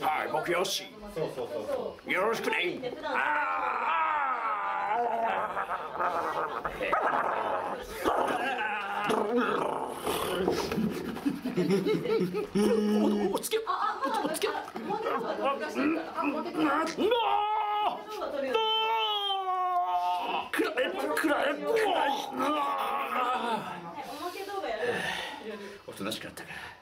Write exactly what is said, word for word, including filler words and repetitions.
はい、僕よし。そうそうそう。よろしくね。おつけ。おつけ。おとなしくなったか。